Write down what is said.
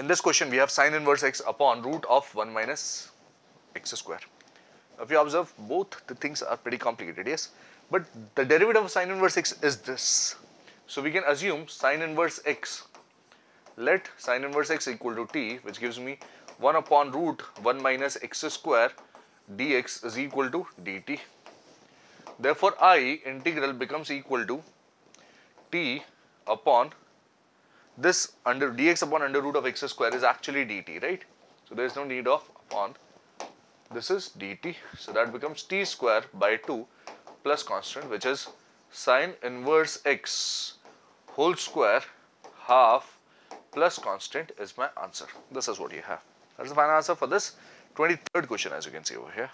In this question, we have sine inverse x upon root of 1 minus x square. If you observe, both the things are pretty complicated, yes, but the derivative of sine inverse x is this. So, we can assume sine inverse x, let sine inverse x equal to t, which gives me 1 upon root 1 minus x square dx is equal to dt. Therefore, I integral becomes equal to t upon this under dx upon under root of x square is actually dt, right? So, there is no need of upon, this is dt. So, that becomes t square by 2 plus constant, which is sine inverse x whole square half plus constant is my answer. This is what you have. That is the final answer for this 23rd question, as you can see over here.